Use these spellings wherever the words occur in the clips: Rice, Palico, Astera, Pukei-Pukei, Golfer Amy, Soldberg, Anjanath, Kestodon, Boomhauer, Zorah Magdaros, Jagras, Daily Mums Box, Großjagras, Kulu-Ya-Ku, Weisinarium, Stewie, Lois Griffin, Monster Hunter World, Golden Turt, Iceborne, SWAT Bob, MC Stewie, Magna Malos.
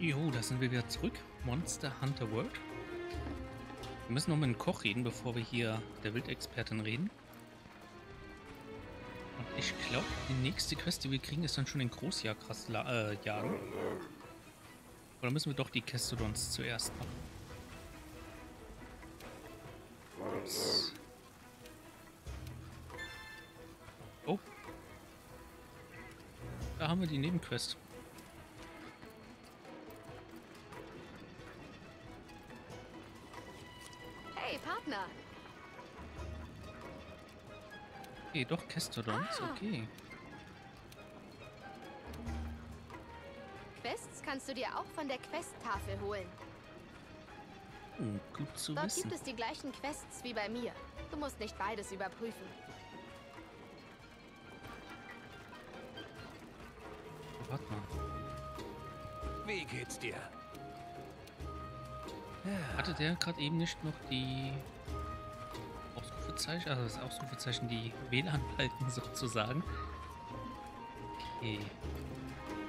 Jo, da sind wir wieder zurück. Monster Hunter World. Wir müssen noch mit dem Koch reden, bevor wir hier der Wildexpertin reden. Und ich glaube, die nächste Quest, die wir kriegen, ist dann schon den Großjagras jagen. Oder müssen wir doch die Kestodons zuerst machen? Ups. Oh. Da haben wir die Nebenquest. Hey, Partner! Okay, doch Kestodons, okay. Quests kannst du dir auch von der Questtafel holen. Oh, gut zu wissen. Dort gibt es die gleichen Quests wie bei mir. Du musst nicht beides überprüfen. Warte mal. Wie geht's dir? Hatte der gerade eben nicht noch die Ausrufezeichen, also das Ausrufezeichen, die WLAN halten sozusagen? Okay.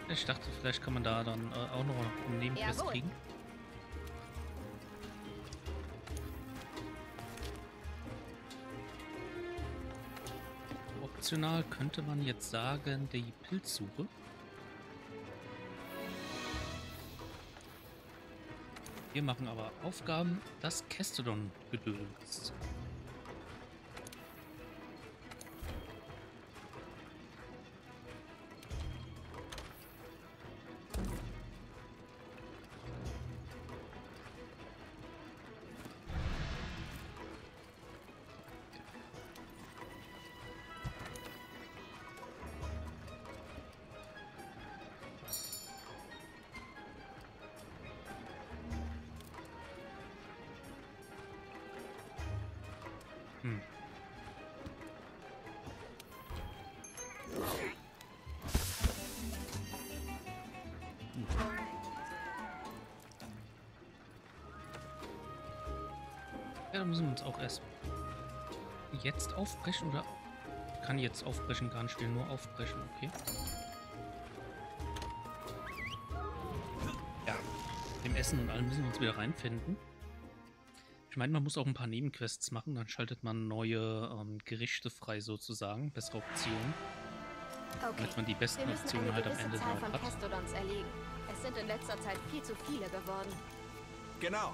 Ich dachte, vielleicht kann man da dann auch noch einen Nebenquest kriegen. Optional könnte man jetzt sagen, die Pilzsuche. Wir machen aber Aufgaben, das Kestodon-Gedöns. Ja, da müssen wir uns auch erst jetzt aufbrechen, oder? Kann jetzt aufbrechen, gar nicht, will nur aufbrechen, okay. Ja, dem Essen und allem müssen wir uns wieder reinfinden. Ich meine, man muss auch ein paar Nebenquests machen, dann schaltet man neue Gerichte frei sozusagen, bessere Optionen. Okay. Damit man die besten Optionen halt am Ende noch hat. Es sind in letzter Zeit viel zu viele geworden. Genau.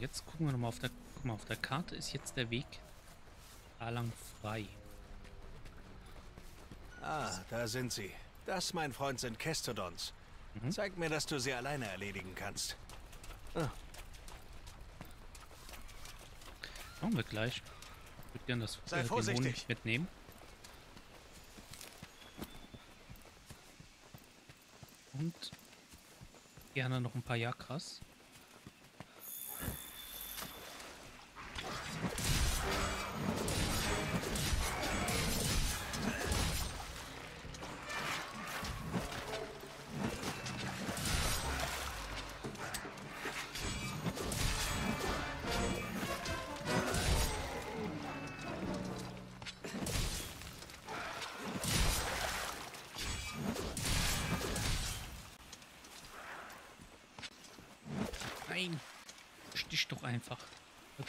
Jetzt gucken wir nochmal auf der, guck mal, auf der Karte ist jetzt der Weg da lang frei. Ah, da sind sie. Das, mein Freund, sind Kestodons. Mhm. Zeig mir, dass du sie alleine erledigen kannst. Ah. Machen wir gleich. Ich würde gerne das Dämonen mitnehmen. Und gerne noch ein paar Jagras. Nein, stich doch einfach. Gut.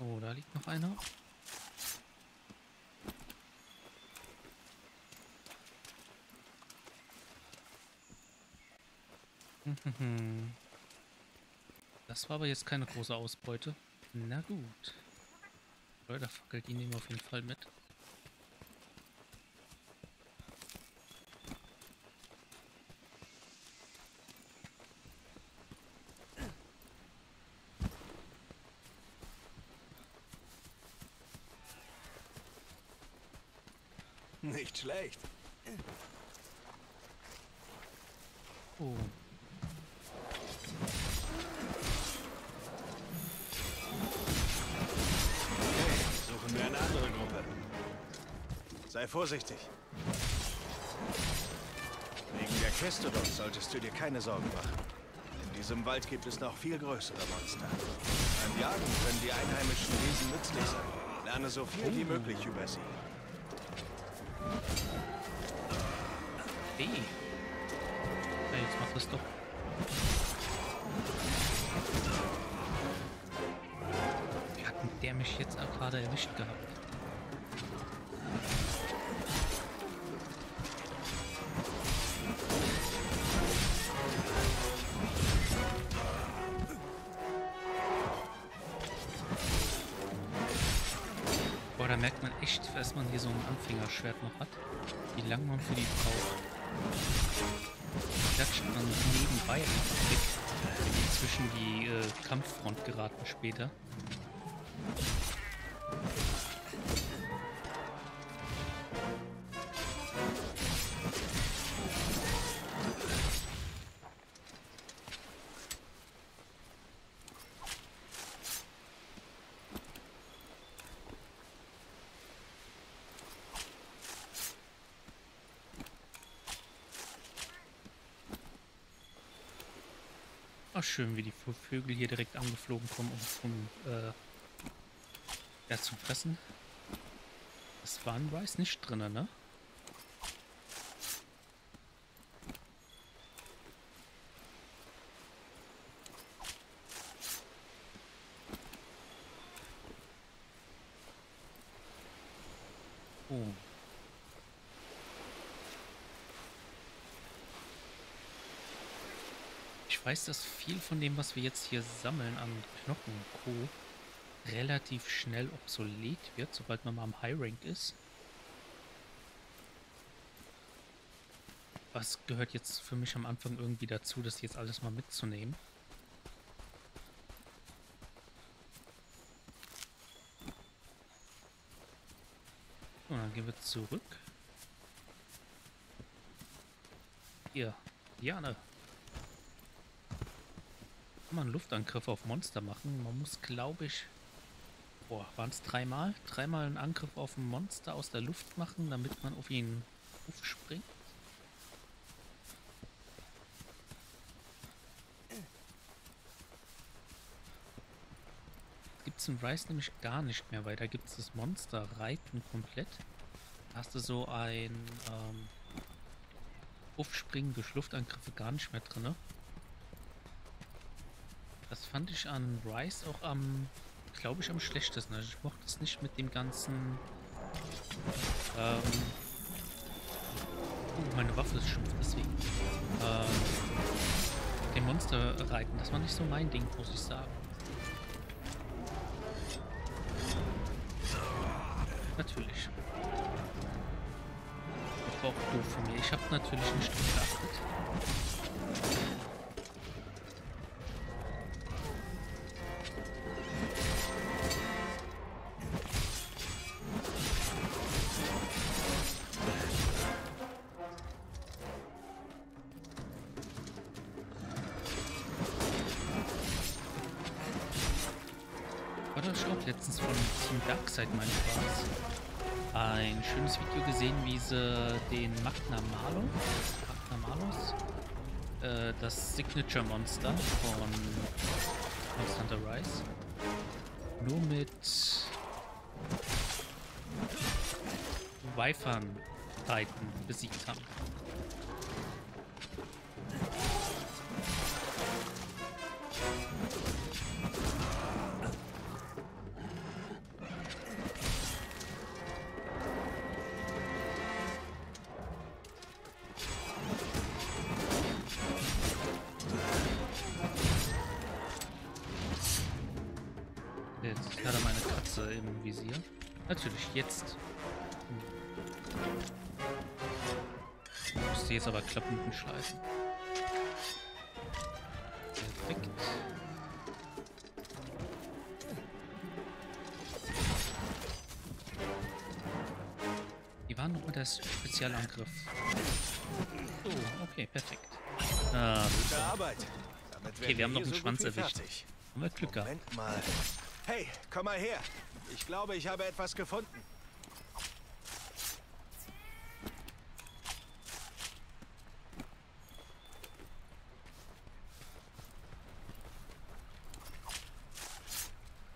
Oh, da liegt noch einer. Das war aber jetzt keine große Ausbeute. Na gut. Leuterfackel, die nehmen wir auf jeden Fall mit. Nicht schlecht. Oh. Suchen wir eine andere Gruppe. Sei vorsichtig. Wegen der Kestodon solltest du dir keine Sorgen machen. In diesem Wald gibt es noch viel größere Monster. Beim Jagen können die einheimischen Wesen nützlich sein. Lerne so viel wie möglich über sie. Hey. Ja, jetzt macht das doch. Wie hat denn der mich jetzt auch gerade erwischt gehabt? Boah, da merkt man echt, dass man hier so ein Anfängerschwert noch hat, wie lange man für die braucht. Klatscht man nebenbei einfach weg, wenn die zwischen die Kampffront geraten später. Schön, wie die Vögel hier direkt angeflogen kommen, um zum Fressen. Es war ein Rice nicht drin, ne? Oh. Ich weiß, dass viel von dem, was wir jetzt hier sammeln an Knochen und Co. relativ schnell obsolet wird, sobald man mal am High Rank ist. Was gehört jetzt für mich am Anfang irgendwie dazu, das jetzt alles mal mitzunehmen? So, dann gehen wir zurück. Hier, Diane. Man einen Luftangriff auf Monster machen. Man muss, glaube ich, waren es dreimal? Dreimal einen Angriff auf ein Monster aus der Luft machen, damit man auf ihn aufspringt. Gibt es in Rice nämlich gar nicht mehr, weil da gibt es das Monster Reiten komplett. Da hast du so ein Aufspringen durch Luftangriffe gar nicht mehr drin, ne? Das fand ich an Rice auch am schlechtesten. Also ich mochte es nicht mit dem ganzen... meine Waffe ist schimpft, deswegen. Den Monster reiten, das war nicht so mein Ding, muss ich sagen. Natürlich. Das war auch doof von mir. Ich habe natürlich nicht drauf geachtet. Seit meinem Spaß ein schönes Video gesehen, wie sie den Magna Malos, das Signature Monster von Monster Hunter Rise, nur mit Weifern reiten besiegt haben. Natürlich, jetzt. Müsste jetzt aber klappen und schleifen. Perfekt. Die waren noch mal der Spezialangriff. Oh, okay, perfekt. Ah. Okay, wir haben noch einen Schwanz erwischt. Haben wir Glück gehabt. Moment mal. Hey, komm mal her. Ich glaube, ich habe etwas gefunden.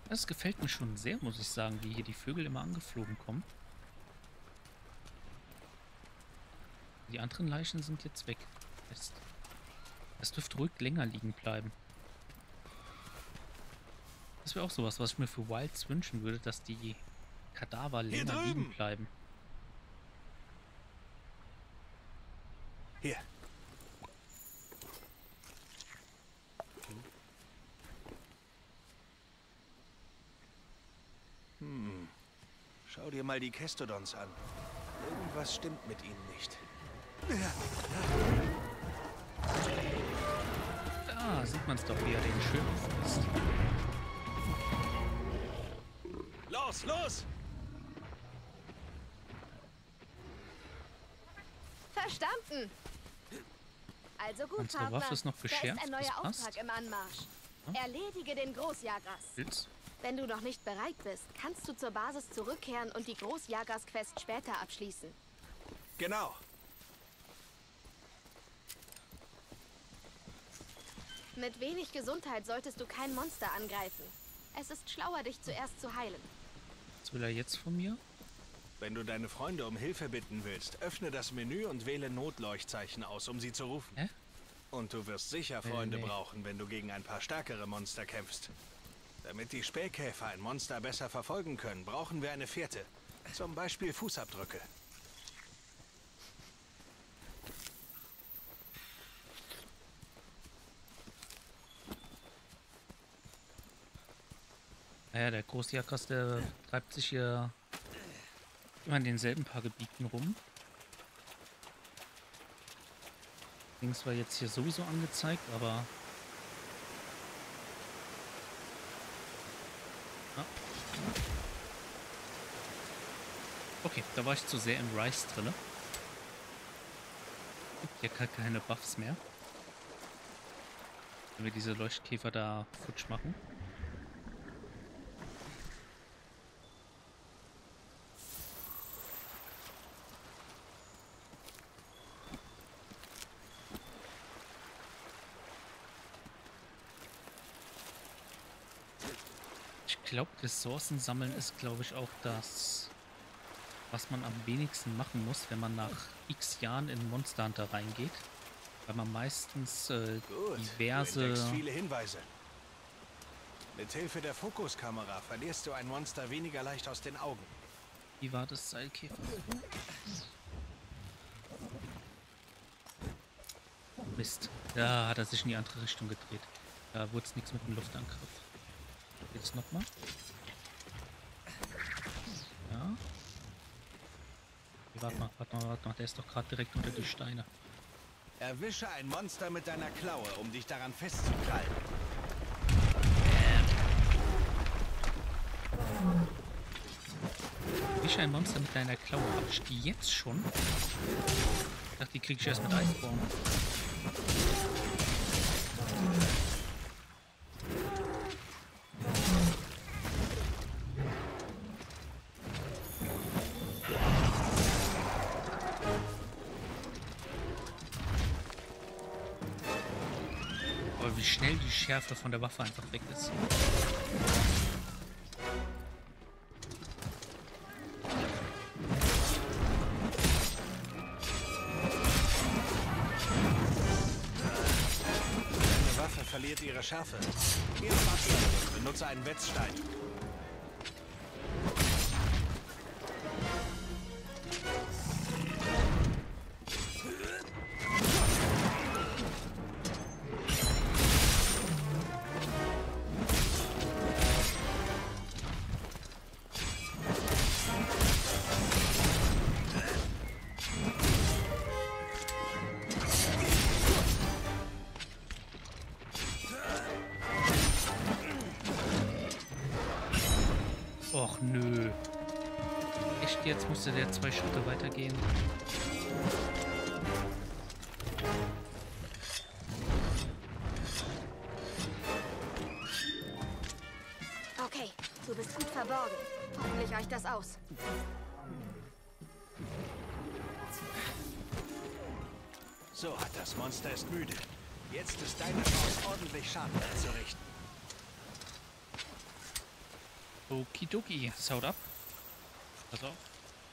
Das gefällt mir schon sehr, muss ich sagen, wie hier die Vögel immer angeflogen kommen. Die anderen Leichen sind jetzt weg. Das dürfte ruhig länger liegen bleiben. Das wäre auch sowas, was ich mir für Wilds wünschen würde, dass die Kadaver länger liegen bleiben. Hier. Schau dir mal die Kestodons an. Irgendwas stimmt mit ihnen nicht. Da sieht man es doch, wie er den schön aufpasst. Los, los! Verstanden! Also gut, unsere Waffe ist noch geschärft, da ist ein neuer Auftrag im Anmarsch. Ja? Erledige den Großjagras. Jetzt? Wenn du noch nicht bereit bist, kannst du zur Basis zurückkehren und die Großjagras-Quest später abschließen. Genau. Mit wenig Gesundheit solltest du kein Monster angreifen. Es ist schlauer, dich zuerst zu heilen. Was will er jetzt von mir? Wenn du deine Freunde um Hilfe bitten willst, öffne das Menü und wähle Notleuchtzeichen aus, um sie zu rufen. Hä? Und du wirst sicher Freunde brauchen, wenn du gegen ein paar stärkere Monster kämpfst. Damit die Spähkäfer ein Monster besser verfolgen können, brauchen wir eine Fährte. Zum Beispiel Fußabdrücke. Naja, der Großjagras, der treibt sich hier immer in denselben paar Gebieten rum. Links war jetzt hier sowieso angezeigt, aber... Okay, da war ich zu sehr im Rice drin. Gibt ja gar keine Buffs mehr. Wenn wir diese Leuchtkäfer da futsch machen. Ich glaube, Ressourcen sammeln ist, glaube ich, auch das... was man am wenigsten machen muss, wenn man nach x Jahren in Monster Hunter reingeht, weil man meistens diverse... Du viele Hinweise. Mit Hilfe der Fokuskamera verlierst du ein Monster weniger leicht aus den Augen. Wie war das Seilkäfer? Mist. Da hat er sich in die andere Richtung gedreht. Da wurde es nichts mit dem Luftangriff. Jetzt nochmal. Ja. Warte mal, der ist doch gerade direkt unter die Steine. Erwische ein Monster mit deiner Klaue, um dich daran festzukrallen. Erwische ein Monster mit deiner Klaue. Hab ich die jetzt schon? Ich dachte, die krieg ich erst mit Iceborne. Wie schnell die Schärfe von der Waffe einfach weg ist. Deine Waffe verliert ihre Schärfe. Geh auf Abstand. Benutze einen Wetzstein. Och nö. Echt, jetzt musste der 2 Schritte weitergehen. bist gut verborgen. Hoffentlich reicht das aus. So, das Monster ist müde. Jetzt ist deine Chance, ordentlich Schaden anzurichten. Okidoki, haut ab. Pass auf.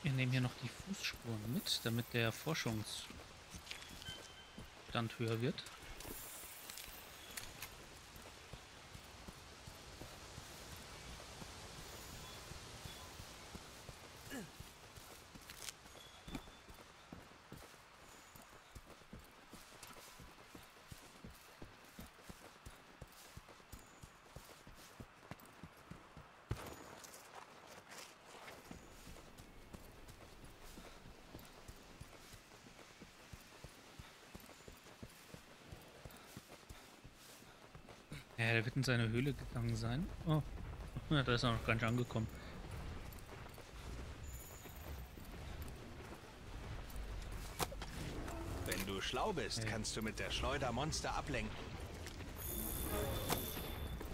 Wir nehmen hier noch die Fußspuren mit, damit der Forschungsstand höher wird. Ja, der wird in seine Höhle gegangen sein. Oh, ja, da ist er noch gar nicht angekommen. Wenn du schlau bist, kannst du mit der Schleuder Monster ablenken.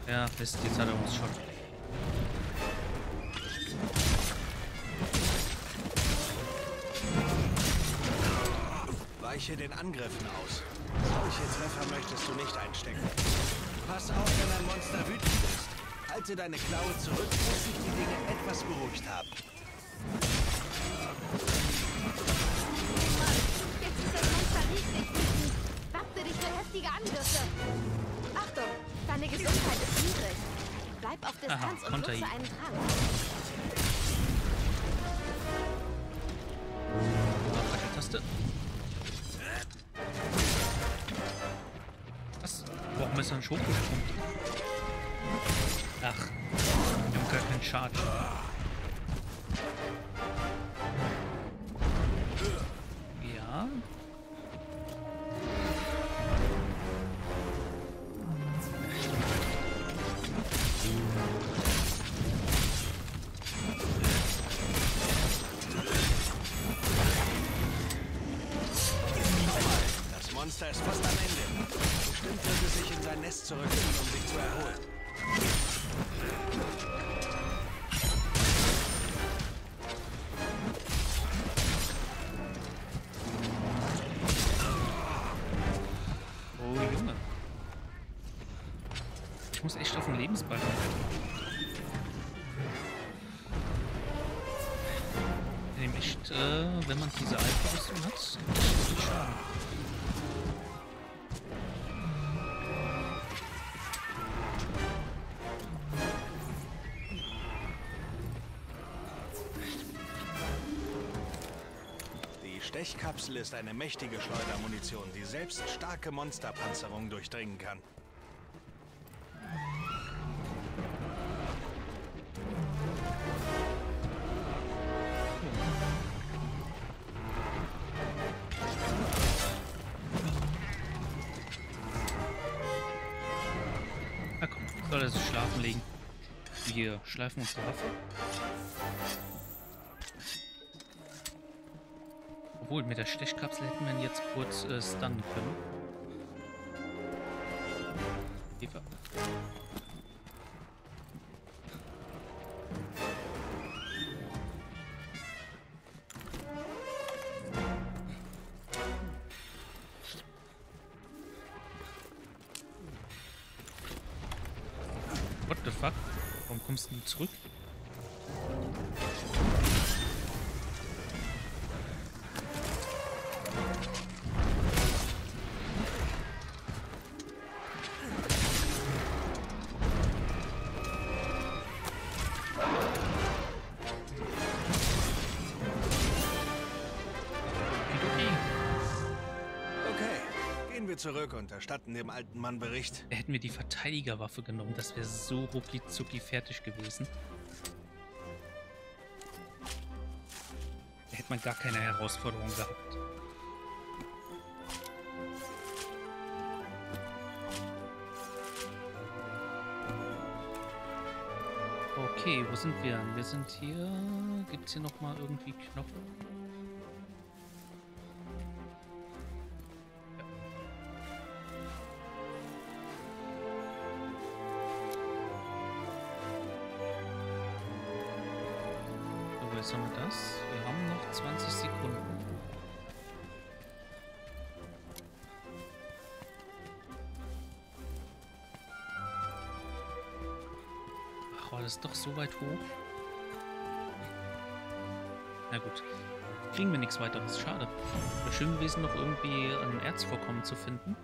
Ja, Mist, jetzt hat er uns schon. Weiche den Angriffen aus. Solche Treffer möchtest du nicht einstecken. Pass auf, wenn ein Monster wütend ist. Halte deine Klaue zurück, bis sich die Dinge etwas beruhigt haben. Jetzt ist das Monster richtig wütend. Wappne dich für heftige Angriffe. Achtung, deine Gesundheit ist niedrig. Bleib auf Distanz und nutze einen Trank. Taste. Warum ist er ein Schokosprung? Ach, wir haben gar keinen Schaden. Ja. Das Monster ist fast am Ende. Bestimmt wird es sich in sein Nest zurückziehen, um sich zu erholen. Oh Junge. Ich muss echt auf den Lebensball kommen. Nämlich, wenn man diese Alpha-Rüstung hat, ist das Schaden. Die Stechkapsel ist eine mächtige Schleudermunition, die selbst starke Monsterpanzerung durchdringen kann. Na komm, soll er sich schlafen legen. Wir schleifen uns zur Waffe. Obwohl, mit der Stechkapsel hätten wir ihn jetzt kurz stunnen können. Eva. What the fuck? Warum kommst du denn zurück? Zurück und erstatten dem alten Mann Bericht. Hätten wir die Verteidigerwaffe genommen, das wäre so rucki zucki fertig gewesen. Da hätte man gar keine Herausforderung gehabt. Okay, wo sind wir? Wir sind hier... Gibt es hier nochmal irgendwie Knochen? aus. Wir haben noch 20 Sekunden. Ach, war das doch so weit hoch? Na gut. Kriegen wir nichts weiteres. Schade. Wäre schön gewesen, noch irgendwie ein Erzvorkommen zu finden.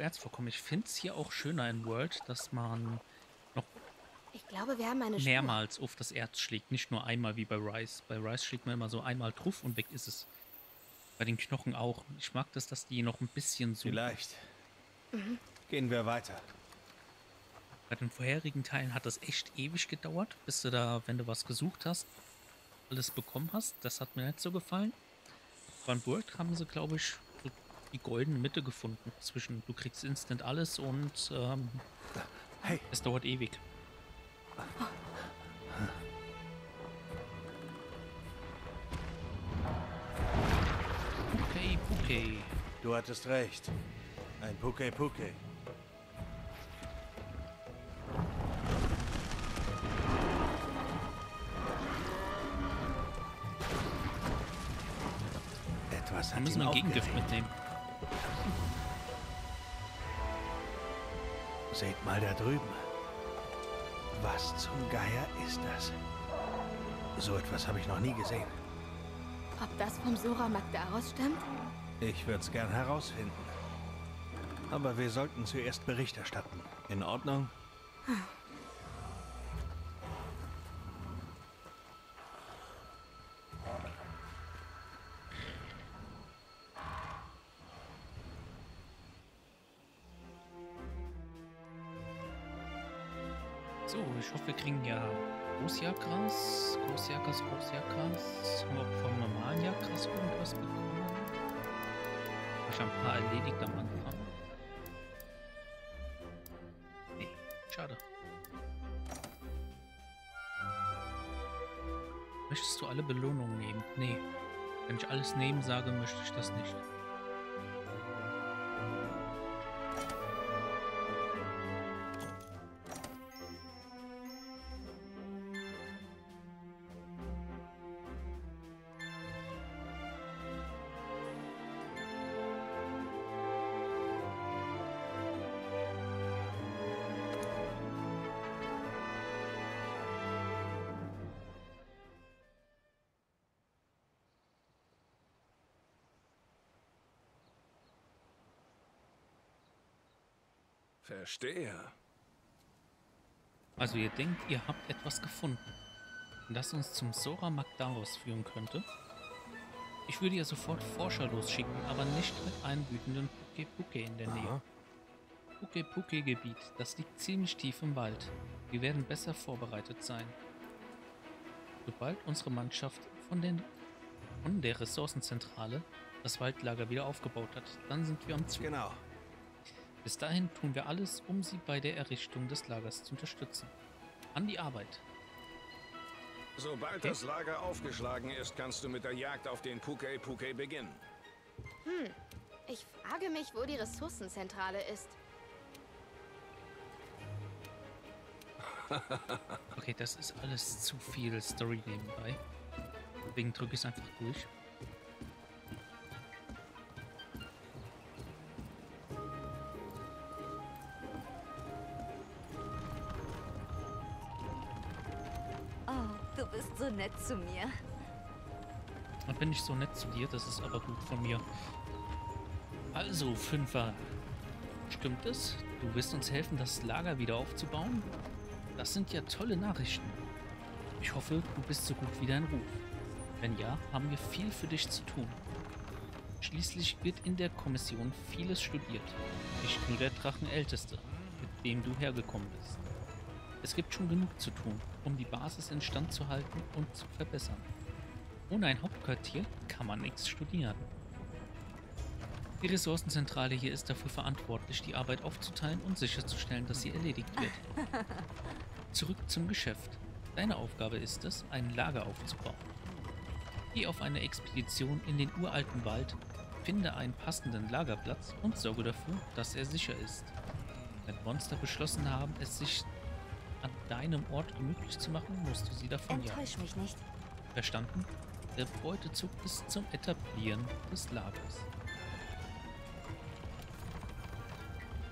Erzvorkommen. Ich finde es hier auch schöner in World, dass man noch mehrmals auf das Erz schlägt. Nicht nur einmal wie bei Rice. Bei Rice schlägt man immer so einmal drauf und weg ist es. Bei den Knochen auch. Ich mag das, dass die noch ein bisschen so... Vielleicht. Mhm. Gehen wir weiter. Bei den vorherigen Teilen hat das echt ewig gedauert, bis du da, wenn du was gesucht hast, alles bekommen hast. Das hat mir nicht so gefallen. Von World haben sie, glaube ich, die goldene Mitte gefunden zwischen du kriegst instant alles und hey. Es dauert ewig. Pukei-Pukei. Du hattest recht. Ein Pukei-Pukei. Etwas haben wir. Müssen ein Gegengift mitnehmen. Seht mal da drüben. Was zum Geier ist das? So etwas habe ich noch nie gesehen. Ob das vom Zorah Magdaros stammt? Ich würde es gern herausfinden. Aber wir sollten zuerst Bericht erstatten. In Ordnung? Hm. Ich hoffe, wir kriegen ja Großjagras, Großjagras. Haben wir auch vom normalen Jagras irgendwas bekommen? Ich habe ein paar erledigt am Anfang. Nee, schade. Möchtest du alle Belohnungen nehmen? Nee. Wenn ich alles nehmen sage, möchte ich das nicht. Verstehe. Also ihr denkt, ihr habt etwas gefunden, das uns zum Zorah Magdaros führen könnte? Ich würde ihr sofort Forscher losschicken, aber nicht mit einem wütenden Pukei-Pukei in der Nähe. Pukei-Pukei-Gebiet, das liegt ziemlich tief im Wald. Wir werden besser vorbereitet sein. Sobald unsere Mannschaft von der Ressourcenzentrale das Waldlager wieder aufgebaut hat, dann sind wir am Zug. Genau. Bis dahin tun wir alles, um sie bei der Errichtung des Lagers zu unterstützen. An die Arbeit. Sobald das Lager aufgeschlagen ist, kannst du mit der Jagd auf den Pukei-Pukei beginnen. Hm, ich frage mich, wo die Ressourcenzentrale ist. Okay, das ist alles zu viel Story nebenbei. Deswegen drücke ich es einfach durch. Nett zu mir. Und bin ich so nett zu dir, das ist aber gut von mir. Also, Fünfer. Stimmt es? Du wirst uns helfen, das Lager wieder aufzubauen? Das sind ja tolle Nachrichten. Ich hoffe, du bist so gut wie dein Ruf. Wenn ja, haben wir viel für dich zu tun. Schließlich wird in der Kommission vieles studiert. Nicht nur der Drachenälteste, mit dem du hergekommen bist. Es gibt schon genug zu tun, um die Basis instand zu halten und zu verbessern. Ohne ein Hauptquartier kann man nichts studieren. Die Ressourcenzentrale hier ist dafür verantwortlich, die Arbeit aufzuteilen und sicherzustellen, dass sie erledigt wird. Zurück zum Geschäft. Deine Aufgabe ist es, ein Lager aufzubauen. Geh auf eine Expedition in den uralten Wald, finde einen passenden Lagerplatz und sorge dafür, dass er sicher ist. Wenn Monster beschlossen haben, es sich an deinem Ort gemütlich zu machen, musst du sie davon jagen. Enttäusch mich nicht. Verstanden? Der Beutezug ist zum Etablieren des Lagers.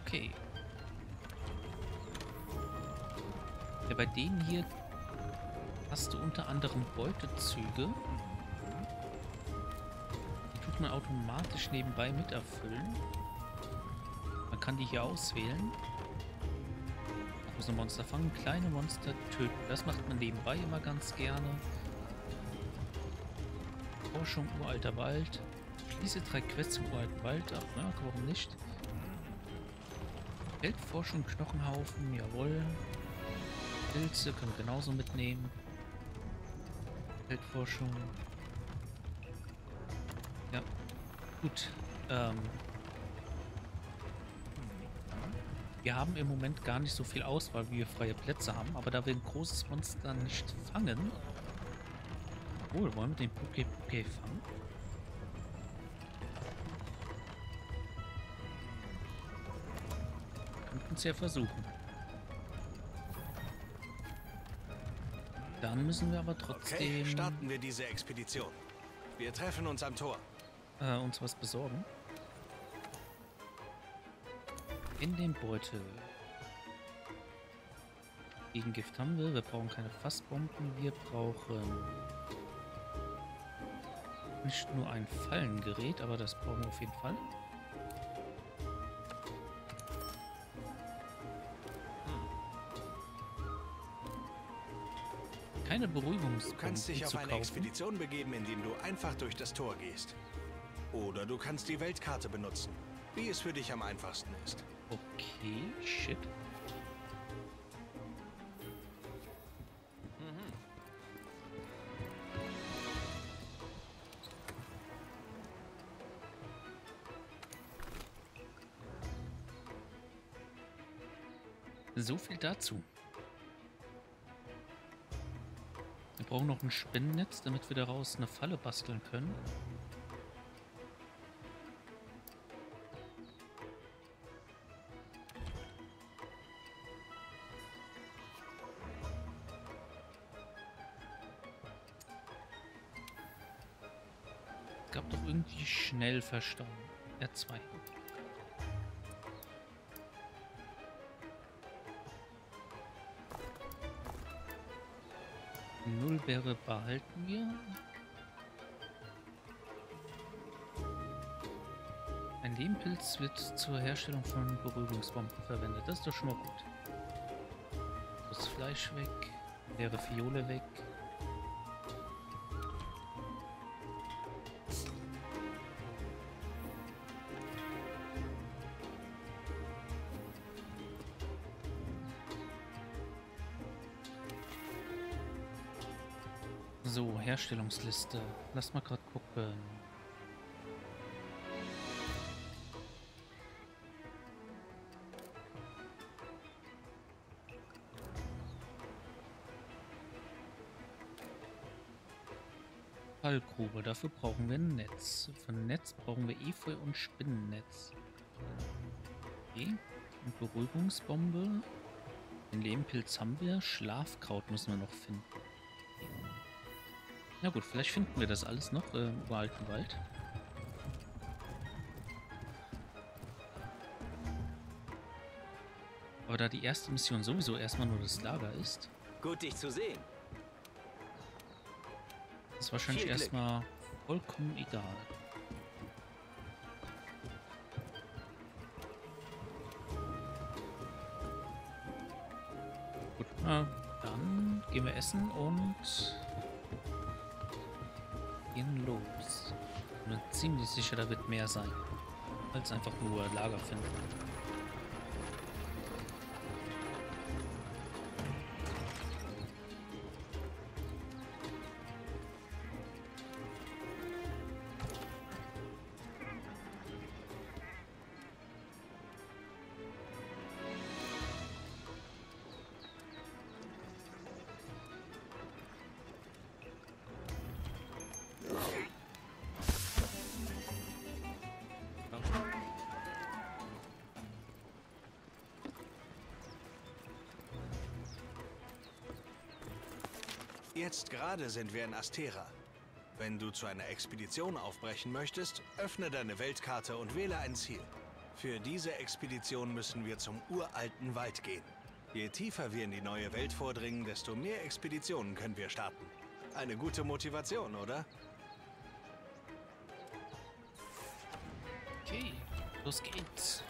Okay. Ja, bei denen hier hast du unter anderem Beutezüge. Die tut man automatisch nebenbei mit erfüllen. Man kann die hier auswählen. Man muss ein Monster fangen, kleine Monster töten. Das macht man nebenbei immer ganz gerne. Forschung uralter Wald. Schließe 3 Quests im uralten Wald ab. Na, warum nicht? Feldforschung, Knochenhaufen, jawohl. Pilze können wir genauso mitnehmen. Feldforschung. Ja, gut. Wir haben im Moment gar nicht so viel Auswahl, wie wir freie Plätze haben. Aber da wir ein großes Monster nicht fangen... Obwohl, wollen wir den Pukei-Pukei fangen? Könnten es ja versuchen. Dann müssen wir aber trotzdem... Okay, starten wir diese Expedition. Wir treffen uns am Tor. Uns was besorgen. In den Beutel. Gegengift haben wir. Wir brauchen keine Fassbomben. Wir brauchen... nicht nur ein Fallengerät, aber das brauchen wir auf jeden Fall. Keine Beruhigungspunkte. Du kannst dich auf eine Expedition begeben, indem du einfach durch das Tor gehst. Oder du kannst die Weltkarte benutzen, wie es für dich am einfachsten ist. Okay, shit. So viel dazu. Wir brauchen noch ein Spinnennetz, damit wir daraus eine Falle basteln können. Es gab doch irgendwie schnell verstauen. R2. Nullbeere behalten wir. Ein Lehmpilz wird zur Herstellung von Beruhigungsbomben verwendet. Das ist doch schon mal gut. Das Fleisch weg. Leere Fiole weg. So, Herstellungsliste. Lass mal gerade gucken. Fallgrube. Dafür brauchen wir ein Netz. Für ein Netz brauchen wir Efeu und Spinnennetz. Okay. Und Beruhigungsbombe. Den Lehmpilz haben wir. Schlafkraut müssen wir noch finden. Na gut, vielleicht finden wir das alles noch im uralten Wald. Aber da die erste Mission sowieso erstmal nur das Lager ist. Gut, dich zu sehen. Ist wahrscheinlich erstmal vollkommen egal. Gut, na, dann gehen wir essen und... gehen los. Ich bin mir ziemlich sicher, da wird mehr sein, als einfach nur Lager finden. Jetzt gerade sind wir in Astera. Wenn du zu einer Expedition aufbrechen möchtest, öffne deine Weltkarte und wähle ein Ziel. Für diese Expedition müssen wir zum uralten Wald gehen. Je tiefer wir in die neue Welt vordringen, desto mehr Expeditionen können wir starten. Eine gute Motivation, oder? Okay, los geht's.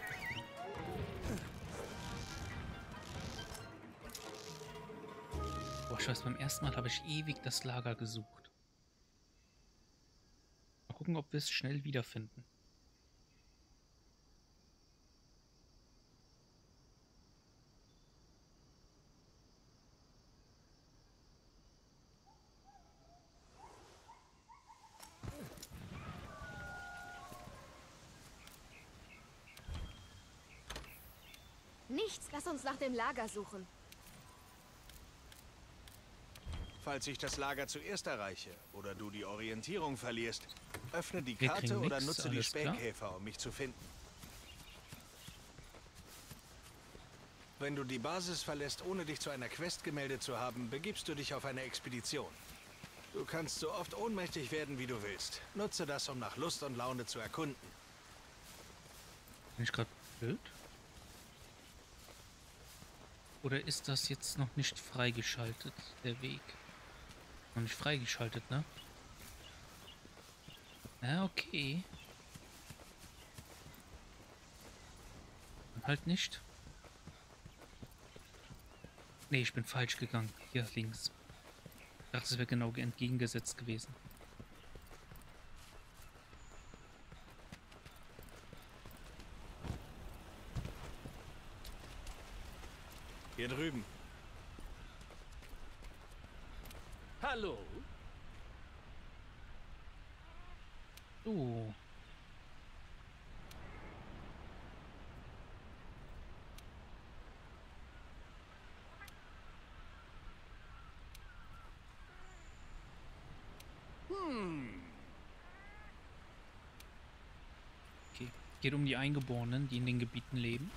Boah, scheiße, beim ersten Mal habe ich ewig das Lager gesucht. Mal gucken, ob wir es schnell wiederfinden. Nichts, lass uns nach dem Lager suchen. Falls ich das Lager zuerst erreiche oder du die Orientierung verlierst, öffne die Karte oder nutze die Spähkäfer, um mich zu finden. Wenn du die Basis verlässt, ohne dich zu einer Quest gemeldet zu haben, begibst du dich auf eine Expedition. Du kannst so oft ohnmächtig werden, wie du willst. Nutze das, um nach Lust und Laune zu erkunden. Bin ich gerade blöd? Oder ist das jetzt noch nicht freigeschaltet, der Weg? Noch nicht freigeschaltet, ne? Na, okay. Und halt nicht. Ne, ich bin falsch gegangen. Hier links. Ich dachte, es wäre genau entgegengesetzt gewesen. Hier drüben. Hallo. Oh. Okay. Geht um die Eingeborenen, die in den Gebieten leben.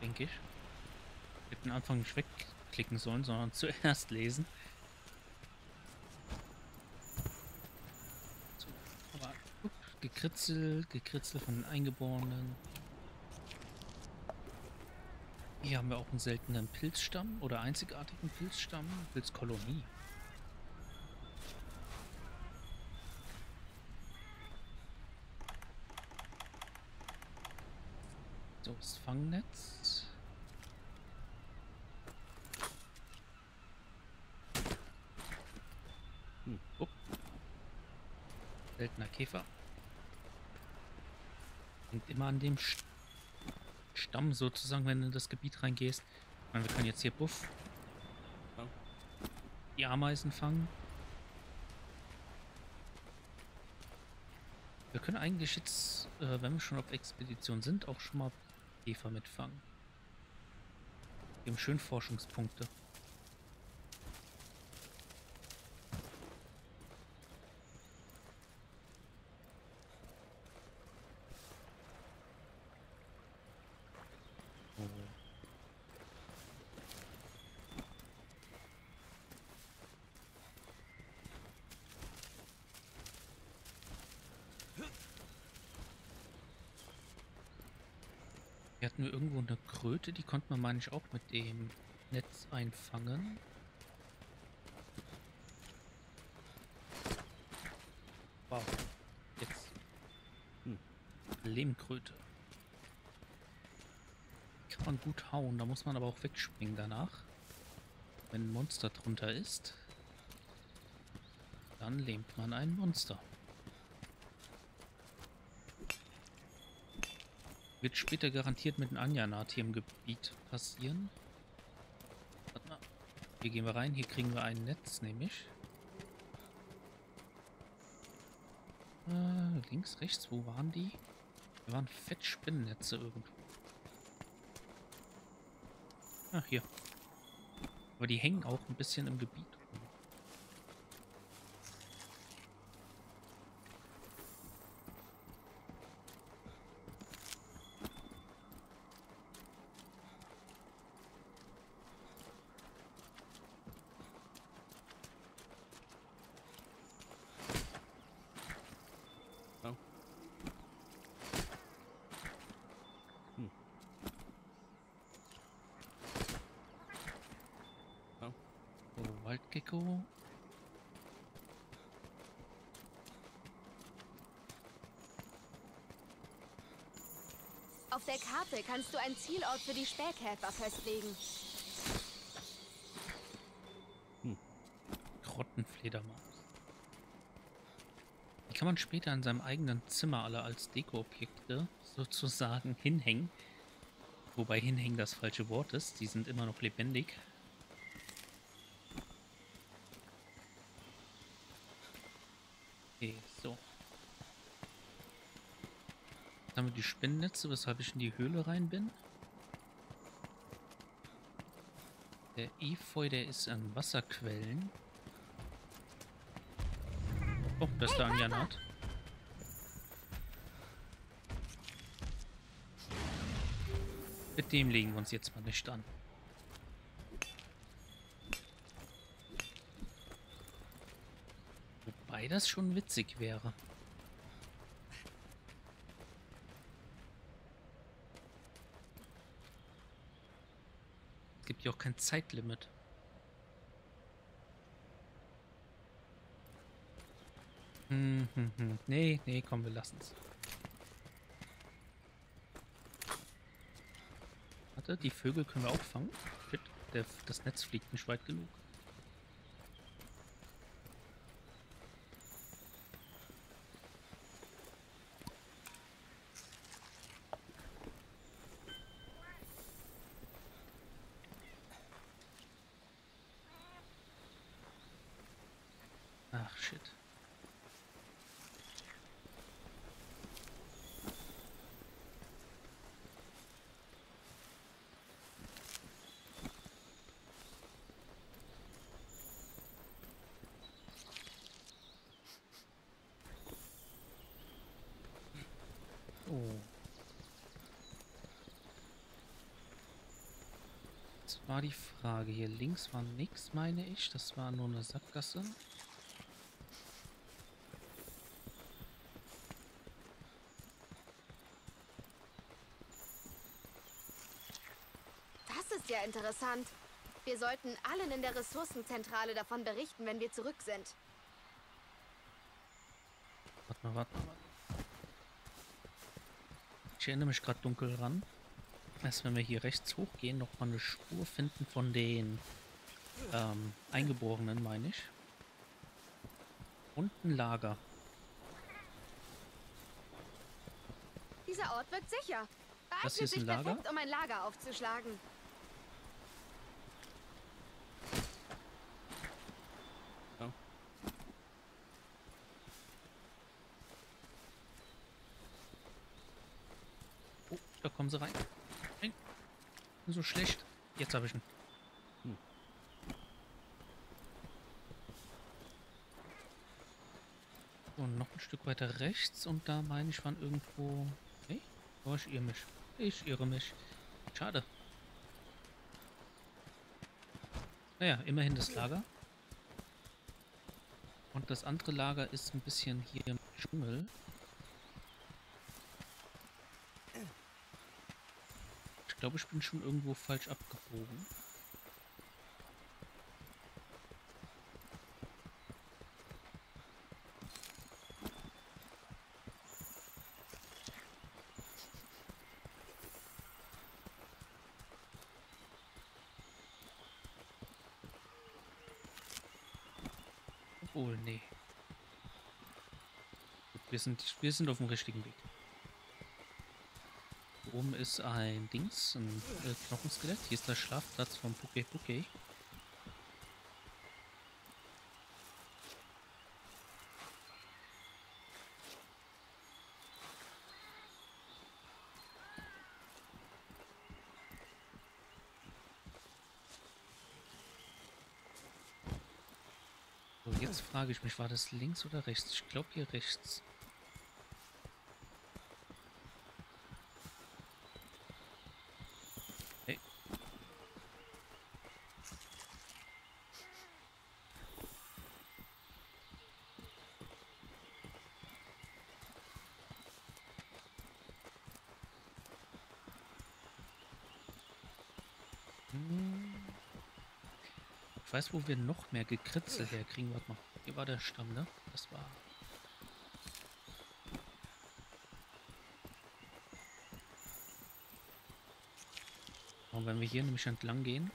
Denke ich. Ich hätte den Anfang nicht wegklicken sollen, sondern zuerst lesen. So, aber, Gekritzel von den Eingeborenen. Hier haben wir auch einen seltenen Pilzstamm oder einzigartigen Pilzstamm, Pilzkolonie. So, das Fangnetz. Oh. Seltener Käfer. Hängt immer an dem Stamm sozusagen, wenn du in das Gebiet reingehst. Ich meine, wir können jetzt hier buff. Die Ameisen fangen. Wir können eigentlich jetzt, wenn wir schon auf Expedition sind, auch schon mal Käfer mitfangen. Wir haben schön Forschungspunkte. Oh. Hier hatten wir irgendwo eine Kröte, die konnte man, meine ich, auch mit dem Netz einfangen. Wow. Jetzt. Lehmkröte. Kann man gut hauen, da muss man aber auch wegspringen danach. Wenn ein Monster drunter ist, dann lähmt man ein Monster. Wird später garantiert mit einem Anjanath hier im Gebiet passieren. Warte mal. Hier gehen wir rein. Hier kriegen wir ein Netz, nämlich. Links, rechts. Wo waren die? Da waren Fettspinnennetze irgendwo. Ach, hier. Aber die hängen auch ein bisschen im Gebiet. go. Auf der Karte kannst du einen Zielort für die Spähkäfer festlegen. Krottenfledermaus. Die kann man später in seinem eigenen Zimmer alle als Dekoobjekte sozusagen hinhängen. Wobei hinhängen das falsche Wort ist. Die sind immer noch lebendig. Okay, so. Jetzt haben wir die Spinnennetze, weshalb ich in die Höhle rein bin. Der Efeu, der ist an Wasserquellen. Oh, das ist der Anjanath. Mit dem legen wir uns jetzt mal nicht an. Wobei das schon witzig wäre. Es gibt ja auch kein Zeitlimit. Nee, nee, komm, wir lassen's. Warte, die Vögel können wir auch fangen. Shit, das Netz fliegt nicht weit genug. Ach, shit. War die Frage. Hier links war nichts, meine ich. Das war nur eine Sackgasse. Das ist ja interessant. Wir sollten allen in der Ressourcenzentrale davon berichten, wenn wir zurück sind. Warte mal, warte mal. Ich erinnere mich gerade dunkel ran. Dass, wenn wir hier rechts hochgehen, noch mal eine Spur finden von den Eingeborenen, meine ich. Und ein Lager. Dieser Ort wirkt sicher. Das hier ist ein Lager. Perfekt, um ein Lager aufzuschlagen. Ja. Oh, da kommen sie rein. So schlecht. Jetzt habe ich ihn. Und noch ein Stück weiter rechts. Und da meine ich, waren irgendwo... Hey, oh, ich irre mich. Ich irre mich. Schade. Naja, immerhin das Lager. Und das andere Lager ist ein bisschen hier im Dschungel. Ich glaube, ich bin schon irgendwo falsch abgebogen. Obwohl, nee. Wir sind auf dem richtigen Weg. Oben ist ein Dings, ein Knochenskelett. Hier ist der Schlafplatz vom Pukei-Pukei. So, jetzt frage ich mich, war das links oder rechts? Ich glaube hier rechts. Ich weiß, wo wir noch mehr Gekritzel herkriegen. Warte mal. Hier war der Stamm, ne? Das war... Und wenn wir hier nämlich entlang gehen...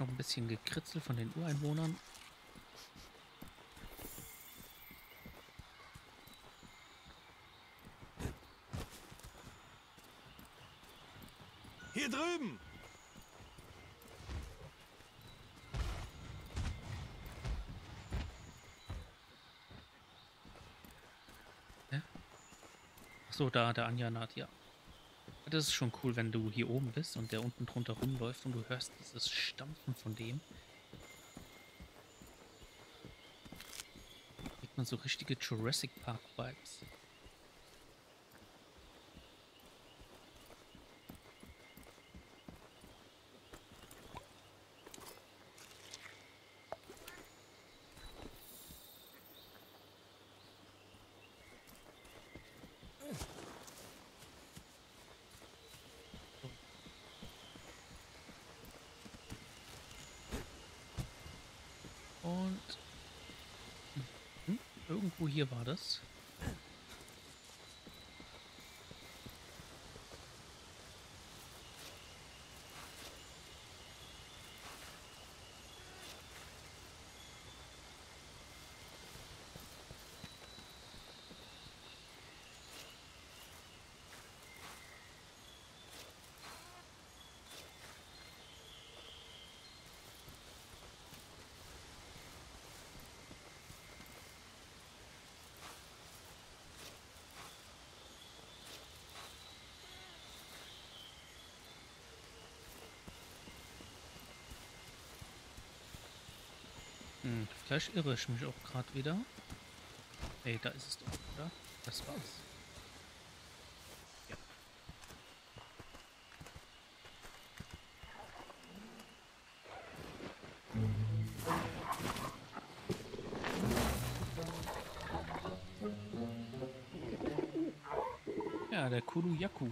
noch ein bisschen gekritzelt von den Ureinwohnern. Hier drüben! Hä? Achso, da, der Anjanath, ja. Das ist schon cool, wenn du hier oben bist und der unten drunter rumläuft und du hörst dieses Stampfen von dem. Kriegt man so richtige Jurassic Park Vibes. Irgendwo hier war das. Vielleicht irre ich mich auch gerade wieder. Hey, da ist es doch, oder? Das war's. Ja. Ja, der Kulu-Ya-Ku.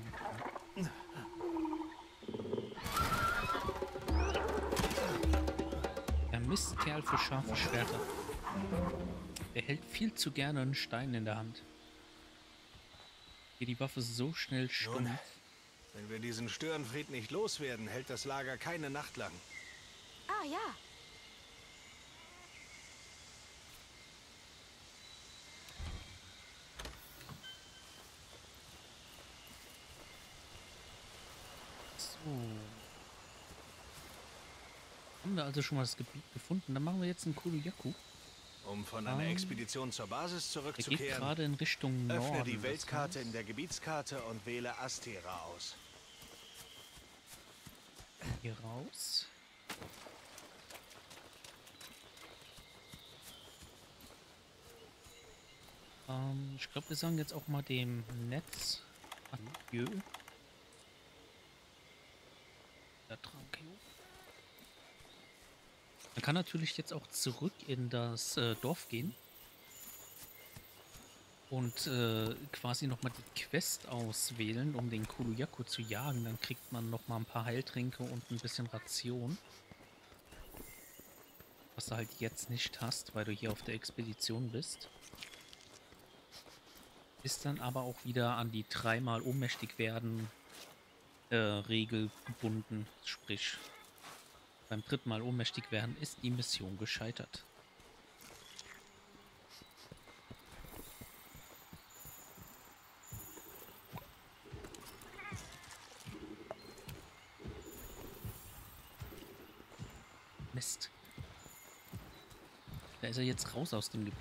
Mistkerl für scharfe Schwerter. Er hält viel zu gerne einen Stein in der Hand. Geht die Waffe so schnell stumpf. Wenn wir diesen Störenfried nicht loswerden, hält das Lager keine Nacht lang. Ah ja. Also schon mal das Gebiet gefunden. Dann machen wir jetzt einen Kulu-Ya-Ku. Um von einer Expedition zur Basis zurückzukehren, geht gerade in Richtung Norden. Öffne die Weltkarte in der Gebietskarte und wähle Astera aus. Hier raus. Ich glaube, wir sagen jetzt auch mal dem Netz Adieu. Da dran, okay. Man kann natürlich jetzt auch zurück in das Dorf gehen und quasi nochmal die Quest auswählen, um den Kulu-Ya-Ku zu jagen. Dann kriegt man nochmal ein paar Heiltränke und ein bisschen Ration. Was du halt jetzt nicht hast, weil du hier auf der Expedition bist. Ist dann aber auch wieder an die dreimal ohnmächtig werden Regel gebunden, sprich... Beim dritten Mal ohnmächtig werden, ist die Mission gescheitert. Mist. Da ist er jetzt raus aus dem Gebiet.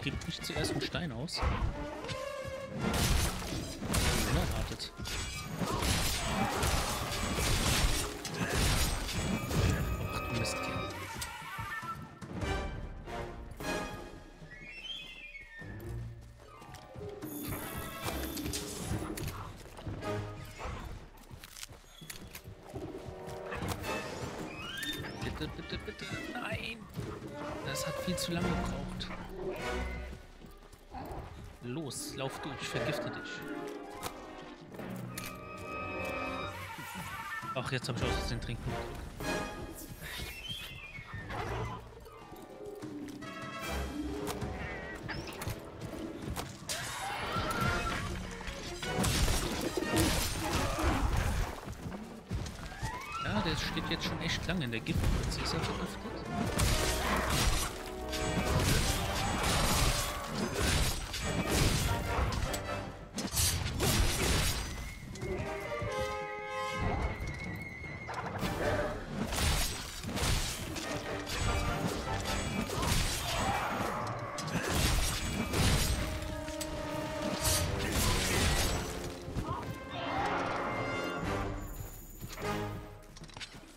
Kriegt nicht zuerst einen Stein aus. Unerwartet. Ach du Mistkerl. Bitte, bitte, bitte. Nein. Das hat viel zu lange gebraucht. Los, lauf durch, vergifte dich. Ach, jetzt habe ich aus den Trinken gedrückt. Das steht jetzt schon echt lange in der Giftpritze. Ist er vergiftet?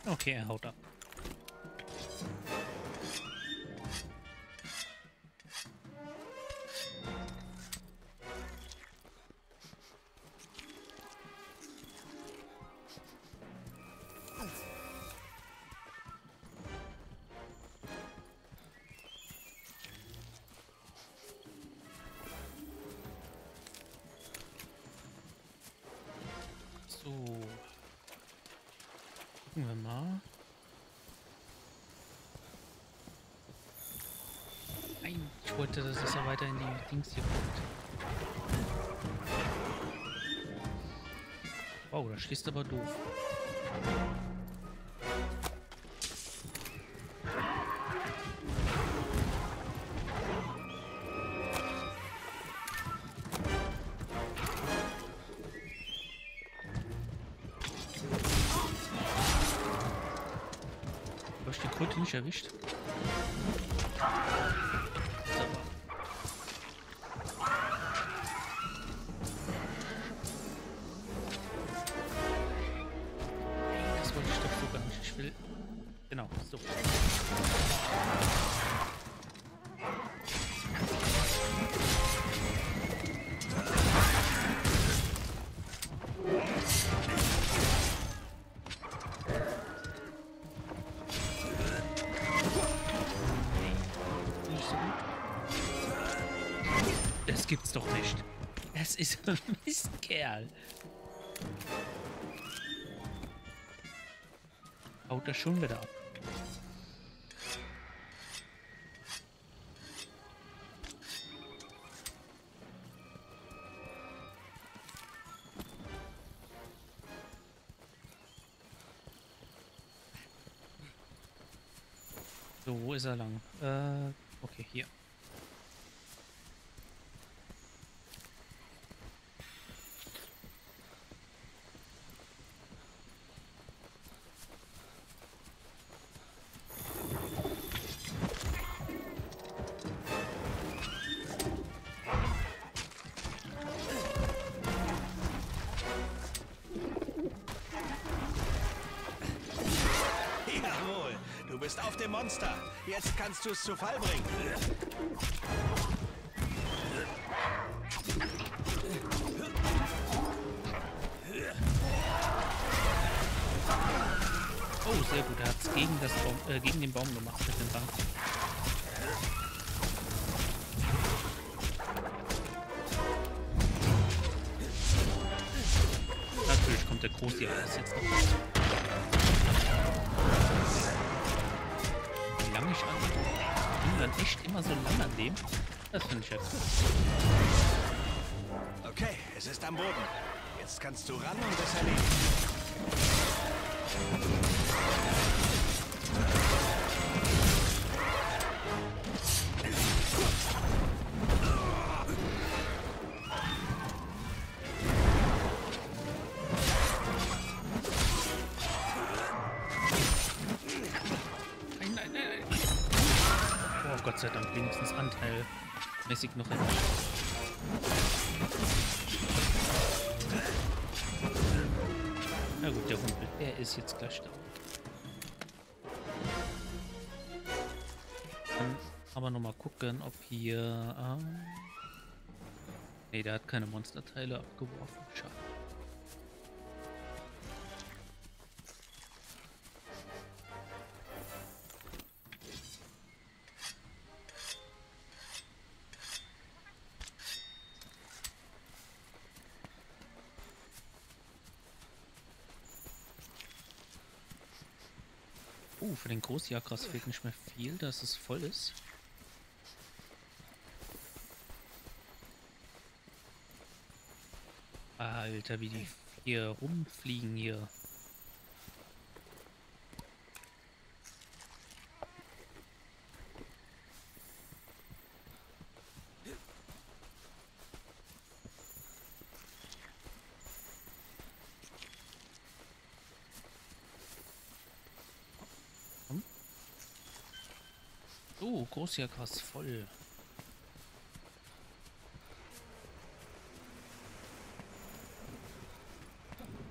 Okay, er haut ab. So. Gucken wir mal. Nein, ich wollte, dass es ja weiter in die Dings hier kommt. Wow, das schließt aber doof. Kröte nicht erwischt. Das wollte ich doch so gar nicht. Ich will... Genau, so. Gibt's doch nicht. Das ist ein Mistkerl. Haut das schon wieder ab. So, wo ist er lang? Okay, hier. Du bist auf dem Monster. Jetzt kannst du es zu Fall bringen. Oh, sehr gut. Er hat es gegen den Baum gemacht mit dem Bank. Natürlich kommt der Großjagras jetzt noch mit. Ich bin dann echt immer so lang an dem. Das finde ich jetzt gut. Okay, es ist am Boden. Jetzt kannst du ran und das erleben. Gott sei Dank wenigstens anteilmäßig noch hin. Na gut, der Humpel, er ist jetzt gleich da. Dann aber nochmal gucken, ob hier... Ne, der hat keine Monsterteile abgeworfen. Schade. Für den Großjagras fehlt nicht mehr viel, dass es voll ist. Alter, wie die hier rumfliegen hier. Oh, Großjagras voll.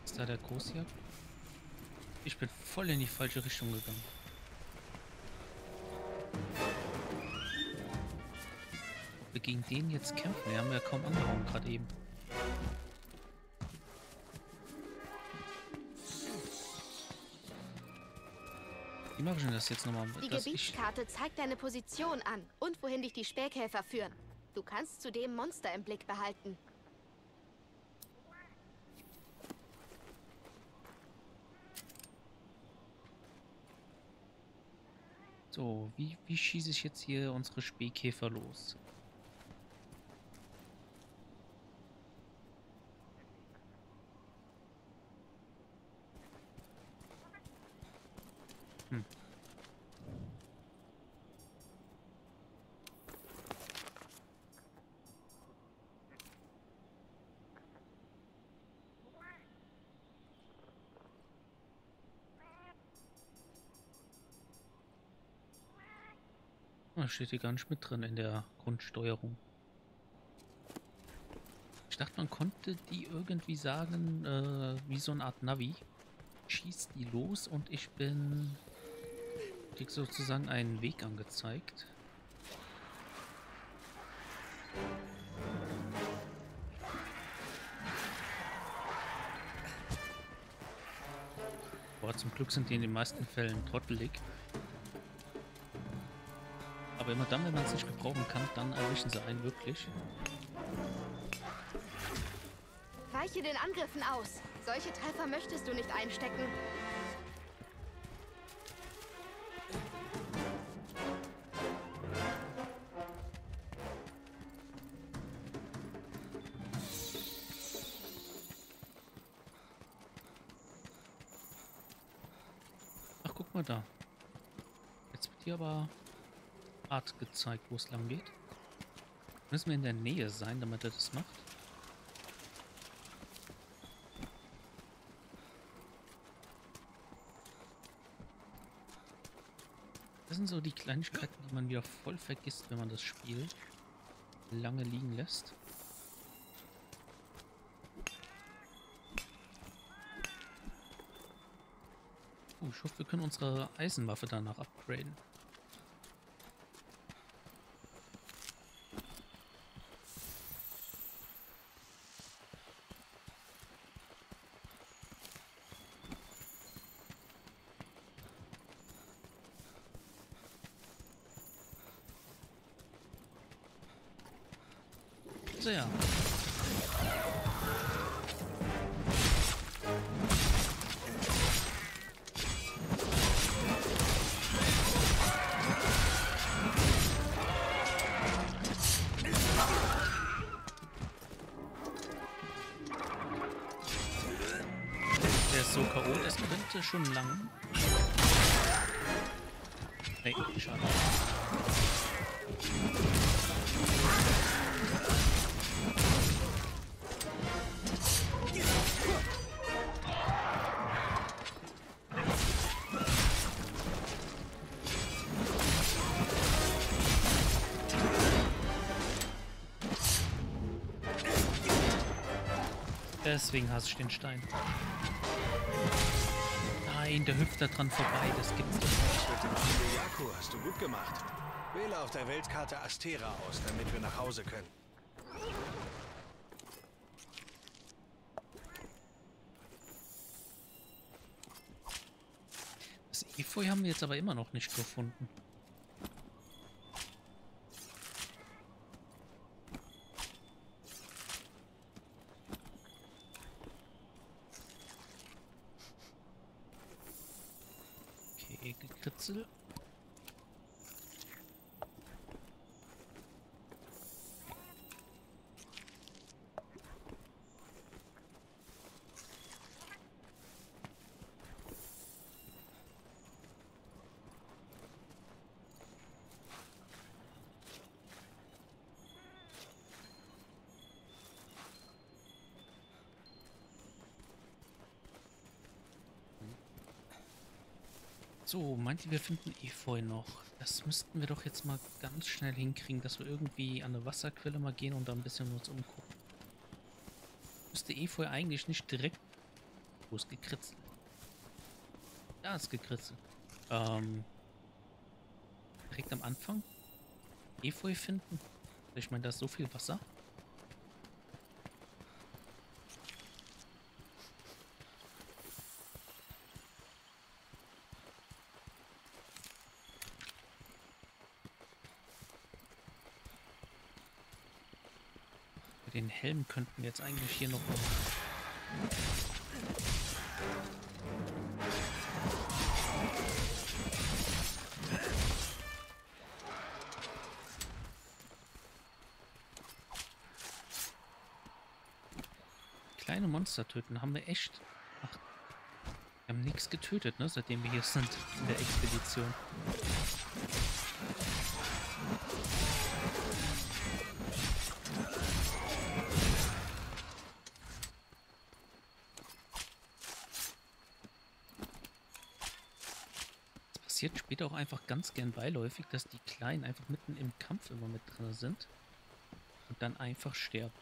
Ist da der Großjagd? Ich bin voll in die falsche Richtung gegangen. Ob wir gegen den jetzt kämpfen? Wir haben ja kaum angehauen gerade eben. Wie mache ich denn das jetzt nochmal? Die Gebietskarte zeigt deine Position an und wohin dich die Spähkäfer führen. Du kannst zudem Monster im Blick behalten. So, wie schieße ich jetzt hier unsere Spähkäfer los? Das steht hier gar nicht mit drin in der Grundsteuerung. Ich dachte, man konnte die irgendwie sagen, wie so eine Art Navi. Schießt die los und ich bin... krieg sozusagen einen Weg angezeigt. Boah, zum Glück sind die in den meisten Fällen trottelig. Aber immer dann, wenn man es nicht gebrauchen kann, dann erwischen sie einen wirklich. Weiche den Angriffen aus. Solche Treffer möchtest du nicht einstecken. Ach, guck mal da. Jetzt wird hier aber... Art gezeigt, wo es lang geht. Müssen wir in der Nähe sein, damit er das macht. Das sind so die Kleinigkeiten, die man wieder voll vergisst, wenn man das Spiel lange liegen lässt. Ich hoffe, wir können unsere Eisenwaffe danach upgraden. Ja. Der ist so K.O., das könnte schon lang. Hey, schade. Deswegen hasse ich den Stein. Nein, der hüpft da dran vorbei, das gibt's doch nicht. Mit dem Kulu-Ya-Ku hast du gut gemacht. Wähle auf der Weltkarte Astera aus, damit wir nach Hause können. Das Efeu haben wir jetzt aber immer noch nicht gefunden. Gekritzel. So, manche wir finden Efeu noch. Das müssten wir doch jetzt mal ganz schnell hinkriegen, dass wir irgendwie an eine Wasserquelle mal gehen und da ein bisschen uns umgucken. Müsste Efeu eigentlich nicht direkt... Wo ist gekritzelt? Da ist gekritzelt. Direkt am Anfang? Efeu finden? Ich meine, da ist so viel Wasser. Den Helm könnten wir jetzt eigentlich hier noch machen. Kleine Monster töten, haben wir echt... Ach, wir haben nichts getötet, ne, seitdem wir hier sind in der Expedition. Passiert später auch einfach ganz gern beiläufig, dass die Kleinen einfach mitten im Kampf immer mit drin sind und dann einfach sterben.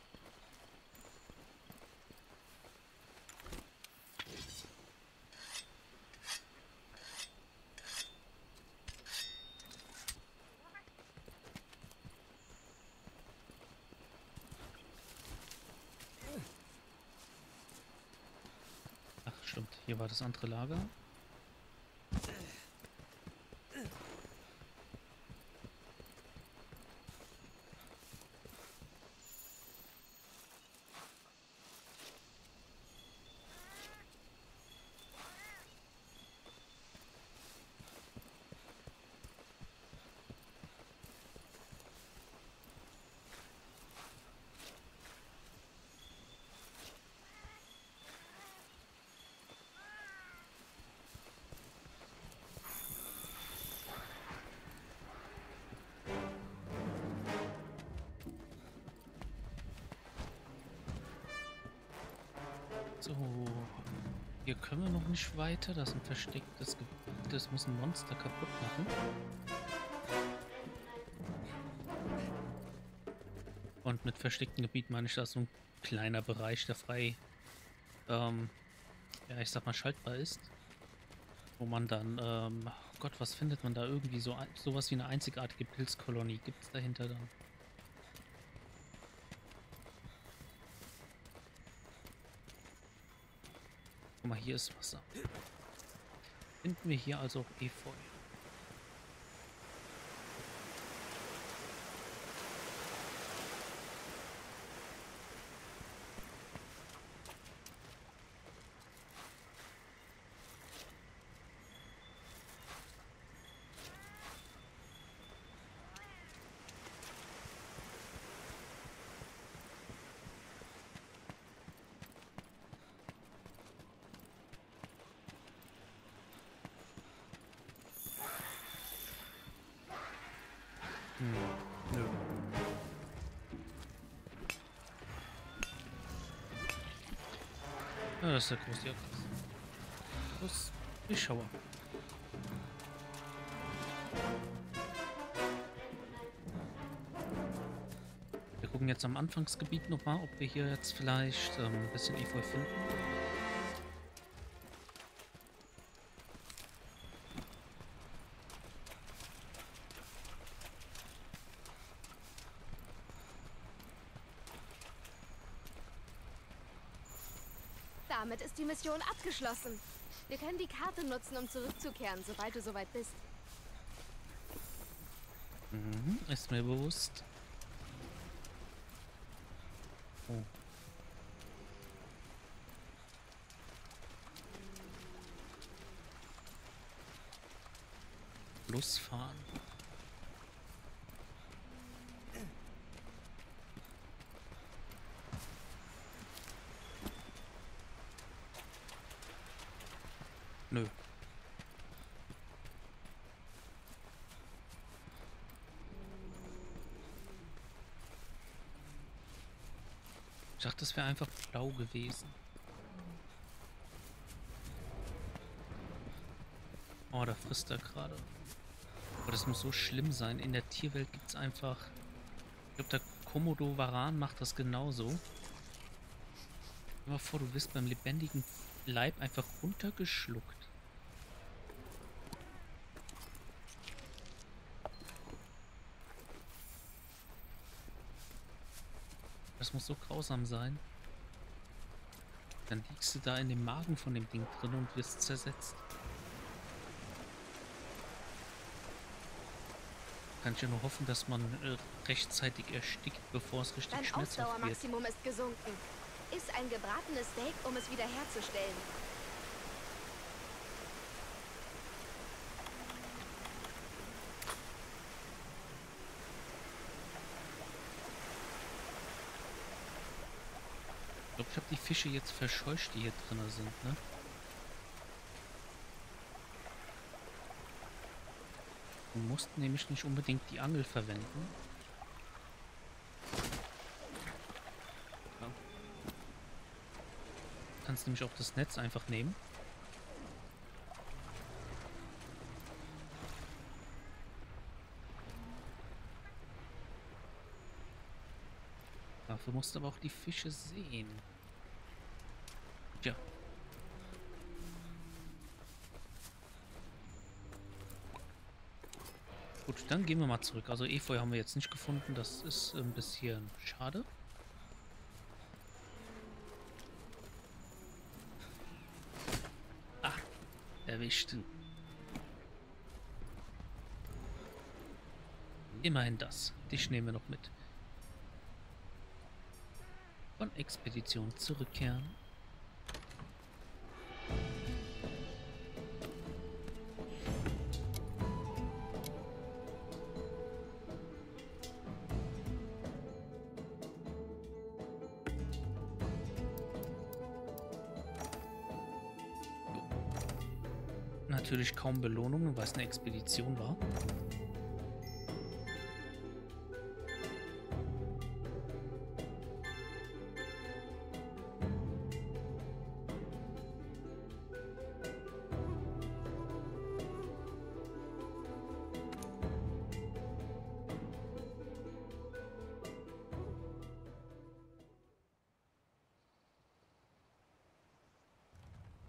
Ach stimmt, hier war das andere Lager. So, hier können wir noch nicht weiter. Das ist ein verstecktes Gebiet. Das muss ein Monster kaputt machen. Und mit verstecktem Gebiet meine ich, das so ein kleiner Bereich, der frei, ja, ich sag mal, schaltbar ist. Wo man dann, oh Gott, was findet man da irgendwie? So sowas wie eine einzigartige Pilzkolonie. Gibt es dahinter dann? Guck mal, hier ist Wasser. Finden wir hier also auch Efeu. Nö. Ja, das ist der Großjagras. Los, ich schaue. Wir gucken jetzt am Anfangsgebiet nochmal, ob wir hier jetzt vielleicht ein bisschen Efeu finden. Damit ist die Mission abgeschlossen. Wir können die Karte nutzen, um zurückzukehren, sobald du soweit bist. Mhm, ist mir bewusst. Oh. Fluss fahren. Nö. Ich dachte, es wäre einfach blau gewesen. Oh, da frisst er gerade. Aber das muss so schlimm sein. In der Tierwelt gibt es einfach... Ich glaube, der Komodo-Varan macht das genauso. Stell dir mal vor, du wirst beim lebendigen Leib einfach runtergeschluckt. Das muss so grausam sein. Dann liegst du da in dem Magen von dem Ding drin und wirst zersetzt. Kann ich ja nur hoffen, dass man rechtzeitig erstickt, bevor es richtig schmerzhaft wird. Dein Ausdauermaximum ist gesunken. Iss ein gebratenes Steak, um es wieder herzustellen. Ich glaube, ich habe die Fische jetzt verscheucht, die hier drin sind, ne? Du musst nämlich nicht unbedingt die Angel verwenden. Ja. Du kannst nämlich auch das Netz einfach nehmen. Dafür musst du aber auch die Fische sehen. Tja. Gut, dann gehen wir mal zurück. Also Efeu haben wir jetzt nicht gefunden. Das ist ein bisschen schade. Ah, erwischt. Immerhin das. Dich nehmen wir noch mit. Von Expedition zurückkehren. Natürlich kaum Belohnungen, weil es eine Expedition war.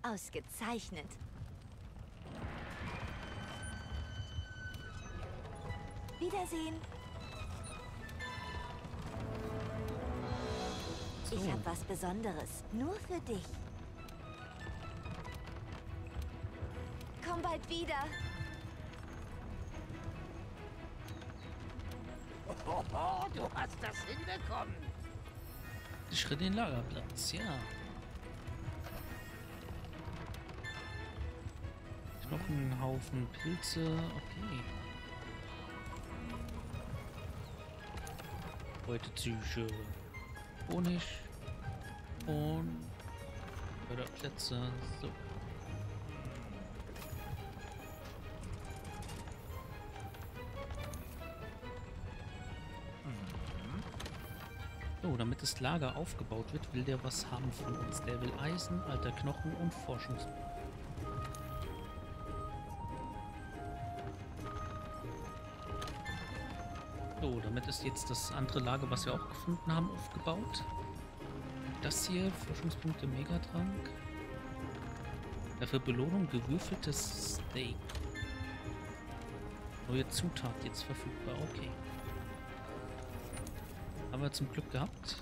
Ausgezeichnet. Wiedersehen. So. Ich habe was Besonderes, nur für dich. Komm bald wieder. Oh, du hast das hinbekommen. Ich schritt den Lagerplatz, ja. Knochenhaufen, Pilze, okay. Beutezüge, Honig und Förderplätze, so. So, damit das Lager aufgebaut wird, will der was haben von uns. Der will Eisen, alter Knochen und Forschungsmittel. So, damit ist jetzt das andere Lager, was wir auch gefunden haben, aufgebaut. Das hier, Forschungspunkte Megatrank. Dafür Belohnung, gewürfeltes Steak. Neue Zutat jetzt verfügbar, okay. Haben wir zum Glück gehabt.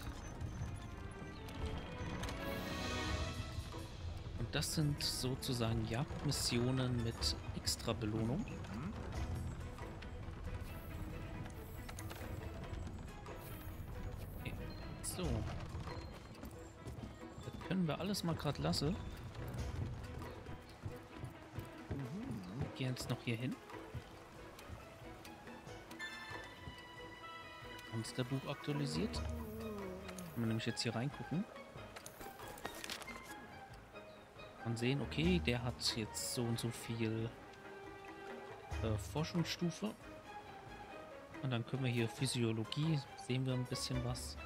Und das sind sozusagen Jagdmissionen mit extra Belohnung. So. Das können wir alles mal gerade lassen. Wir gehen jetzt noch hier hin. Monsterbuch aktualisiert. Kann man nämlich jetzt hier reingucken. Man sehen, okay, der hat jetzt so und so viel Forschungsstufe. Und dann können wir hier Physiologie, sehen wir ein bisschen was.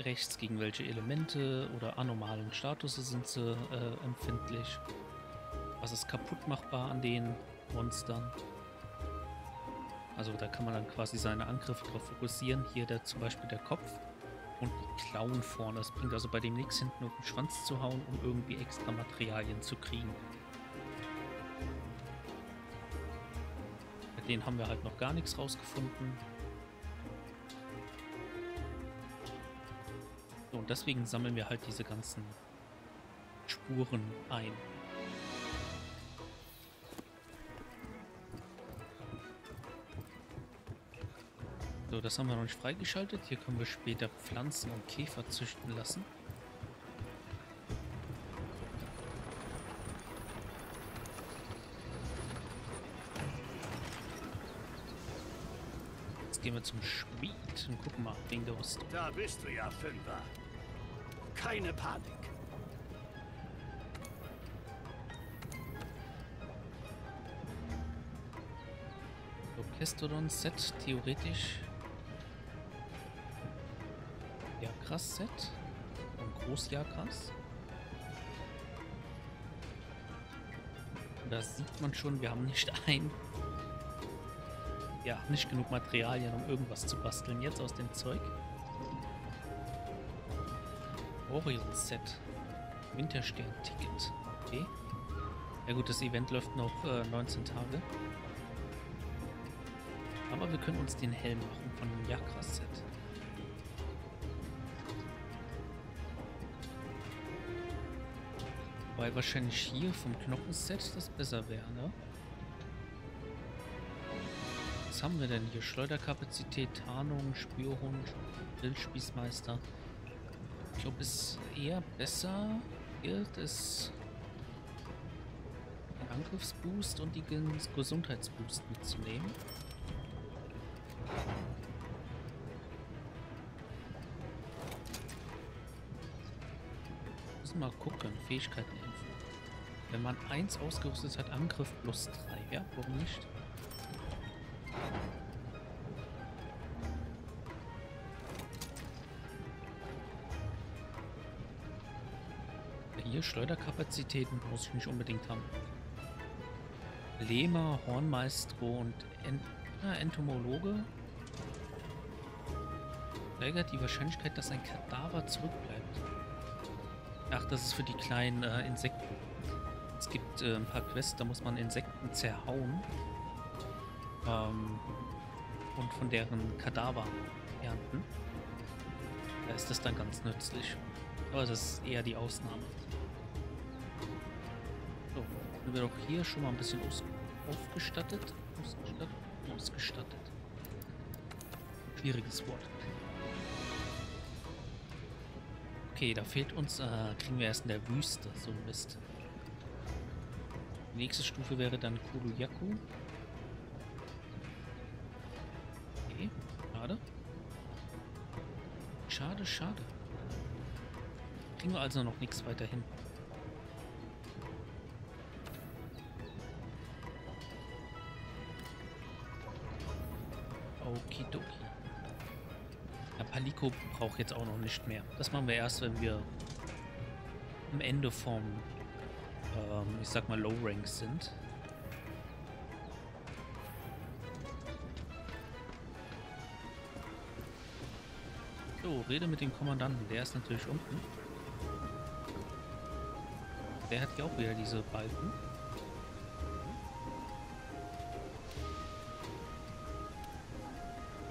Rechts gegen welche Elemente oder anomalen Status sind sie empfindlich. Was ist kaputt machbar an den Monstern? Also da kann man dann quasi seine Angriffe drauf fokussieren. Hier der, zum Beispiel der Kopf und die Klauen vorne. Das bringt also bei dem nichts, hinten auf den Schwanz zu hauen, um irgendwie extra Materialien zu kriegen. Bei denen haben wir halt noch gar nichts rausgefunden. So, und deswegen sammeln wir halt diese ganzen Spuren ein. So, das haben wir noch nicht freigeschaltet. Hier können wir später Pflanzen und Käfer züchten lassen. Jetzt gehen wir zum Schmied und gucken mal wegen der Rüstung. Da bist du ja, Fünfer. Keine Panik. So, Kestodon-Set theoretisch. Jagras-Set und Großjagras. Da sieht man schon, wir haben nicht genug Materialien, um irgendwas zu basteln jetzt aus dem Zeug. Orion-Set. Winterstern-Ticket. Okay. Ja gut, das Event läuft noch 19 Tage. Aber wir können uns den Helm machen von dem Jagras-Set. Weil wahrscheinlich hier vom Knochenset das besser wäre, ne? Was haben wir denn hier? Schleuderkapazität, Tarnung, Spürhund, Wildspießmeister. Ich glaube, ist eher besser. Gilt es den Angriffsboost und den Gesundheitsboost mitzunehmen. Mal gucken, Fähigkeiten impfen. Wenn man 1 ausgerüstet hat, Angriff plus 3. Ja, warum nicht? Hier Schleuderkapazitäten muss ich nicht unbedingt haben. Lehmer, Hornmaestro und Entomologe steigert die Wahrscheinlichkeit, dass ein Kadaver zurückbleibt. Ach, das ist für die kleinen Insekten. Es gibt ein paar Quests, da muss man Insekten zerhauen. Und von deren Kadaver ernten. Da ist das dann ganz nützlich. Aber das ist eher die Ausnahme. So, sind wir doch hier schon mal ein bisschen ausgestattet. Schwieriges Wort. Okay, da fehlt uns, kriegen wir erst in der Wüste, so ein Mist. Die nächste Stufe wäre dann Kulu-Ya-Ku. Okay, schade. Schade, schade. Kriegen wir also noch nichts weiterhin. Okidoki. Ja, Palico braucht jetzt auch noch nicht mehr. Das machen wir erst, wenn wir am Ende vom, ich sag mal, Low Rank sind. So, rede mit dem Kommandanten. Der ist natürlich unten. Der hat ja auch wieder diese Balken.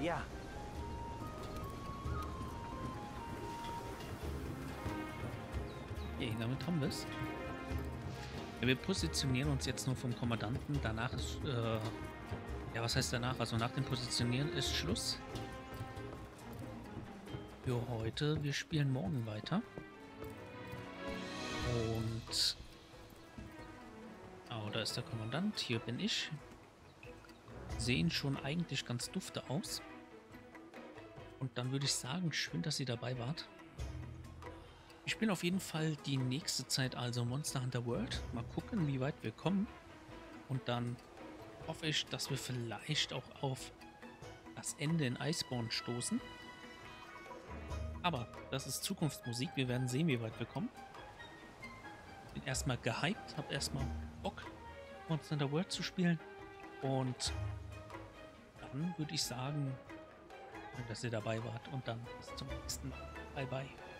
Ja. Okay, damit haben wir es. Ja, wir positionieren uns jetzt nur vom Kommandanten. Danach ist, ja, was heißt danach? Also nach dem Positionieren ist Schluss. Für heute. Wir spielen morgen weiter. Und... Oh, da ist der Kommandant. Hier bin ich. sehen schon eigentlich ganz dufte aus. Und dann würde ich sagen, schön, dass ihr dabei wart. Ich spiele auf jeden Fall die nächste Zeit also Monster Hunter World. Mal gucken, wie weit wir kommen. Und dann hoffe ich, dass wir vielleicht auch auf das Ende in Iceborne stoßen. Aber das ist Zukunftsmusik. Wir werden sehen, wie weit wir kommen. Bin erstmal gehypt, habe erstmal Bock, Monster Hunter World zu spielen. Und dann würde ich sagen, dass ihr dabei wart. Und dann bis zum nächsten Mal. Bye, bye.